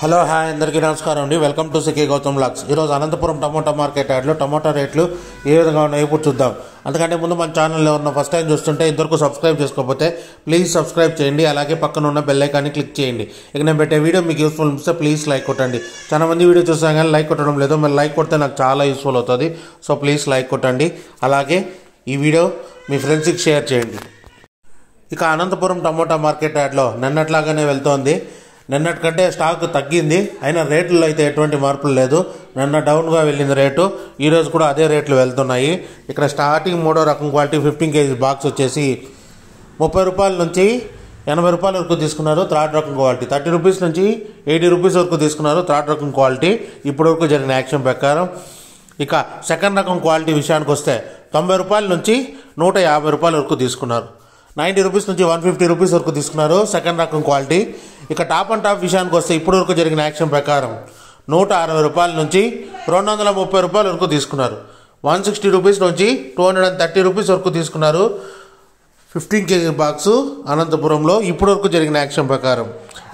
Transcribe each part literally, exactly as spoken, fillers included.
Hello hi అందరికీ నమస్కారం అండి. Welcome to CK Gautam vlogs. ఈరోజు అనంతపురం టమోటా మార్కెట్ యార్డ్లో టమోటా రేట్లు ఏ విధంగా ఉన్నాయో ఇప్పుడు చూద్దాం. అంతకంటే ముందు మన ఛానల్లో ఉన్న ఫస్ట్ టైం చూస్తుంటే ఇంతవరకు సబ్స్క్రైబ్ చేసుకోకపోతే ప్లీజ్ సబ్స్క్రైబ్ చేయండి. అలాగే పక్కన ఉన్న బెల్ ఐకాన్ని క్లిక్ చేయండి. ఇక నేను పెట్టే వీడియో మీకు యూస్ఫుల్ అనిపిస్తే ప్లీజ్ లైక్ కొట్టండి. చాలా మంది వీడియో చూసాం కానీ లైక్ కొట్టడం లేదు. మీరు లైక్ కొడితే నాకు చాలా యూస్ఫుల్ అవుతుంది. సో ప్లీజ్ లైక్ కొట్టండి. అలాగే ఈ వీడియో మీ ఫ్రెండ్స్కి షేర్ చేయండి. ఇక అనంతపురం టమోటా మార్కెట్ యార్డ్లో నిన్నట్లాగానే వెళ్తోంది. నిన్నటికంటే స్టాక్ తగ్గింది, అయినా రేట్లలో అయితే ఎటువంటి మార్పులు లేదు. నిన్న డౌన్గా వెళ్ళింది రేటు, ఈరోజు కూడా అదే రేట్లు వెళ్తున్నాయి. ఇక్కడ స్టార్టింగ్ మూడో రకం క్వాలిటీ ఫిఫ్టీన్ కేజీ బాక్స్ వచ్చేసి ముప్పై రూపాయల నుంచి ఎనభై రూపాయల వరకు తీసుకున్నారు. థర్డ్ రకం క్వాలిటీ థర్టీ రూపీస్ నుంచి ఎయిటీ రూపీస్ వరకు తీసుకున్నారు. థర్డ్ రకం క్వాలిటీ ఇప్పటి వరకు జరిగిన యాక్షన్ ప్రకారం. ఇక సెకండ్ రకం క్వాలిటీ విషయానికి వస్తే తొంభై రూపాయల నుంచి నూట యాభై రూపాయల వరకు తీసుకున్నారు. నైంటీ రూపీస్ నుంచి వన్ ఫిఫ్టీ రూపీస్ వరకు తీసుకున్నారు సెకండ్ రకం క్వాలిటీ. ఇక టాప్ అండ్ టాప్ విషయానికి వస్తే ఇప్పటి వరకు జరిగిన యాక్షన్ ప్రకారం నూట అరవై రూపాయల నుంచి రెండు వందల ముప్పై రూపాయల వరకు తీసుకున్నారు. వన్ సిక్స్టీ రూపీస్ నుంచి two hundred and thirty rupees వరకు తీసుకున్నారు ఫిఫ్టీన్ కేజీ బాక్సు అనంతపురంలో ఇప్పటి వరకు జరిగిన యాక్షన్ ప్రకారం.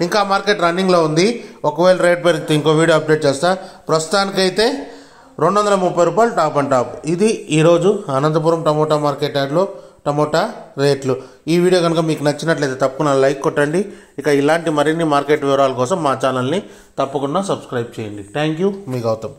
ఇంకా మార్కెట్ రన్నింగ్లో ఉంది. ఒకవేళ రేట్ పెరిగితే ఇంకో వీడియో అప్డేట్ చేస్తా. ప్రస్తుతానికైతే రెండు వందల ముప్పై రూపాయలు టాప్ అండ్ టాప్. ఇది ఈరోజు అనంతపురం టమోటా మార్కెట్ యార్డ్లో టమోటా రేట్లు. ఈ వీడియో కనుక మీకు నచ్చినట్లయితే తప్పకుండా లైక్ కొట్టండి. ఇక ఇలాంటి మరిన్ని మార్కెట్ వివరాల కోసం మా ఛానల్ని తప్పకుండా సబ్స్క్రైబ్ చేయండి. Thank you. మీ గౌతమ్.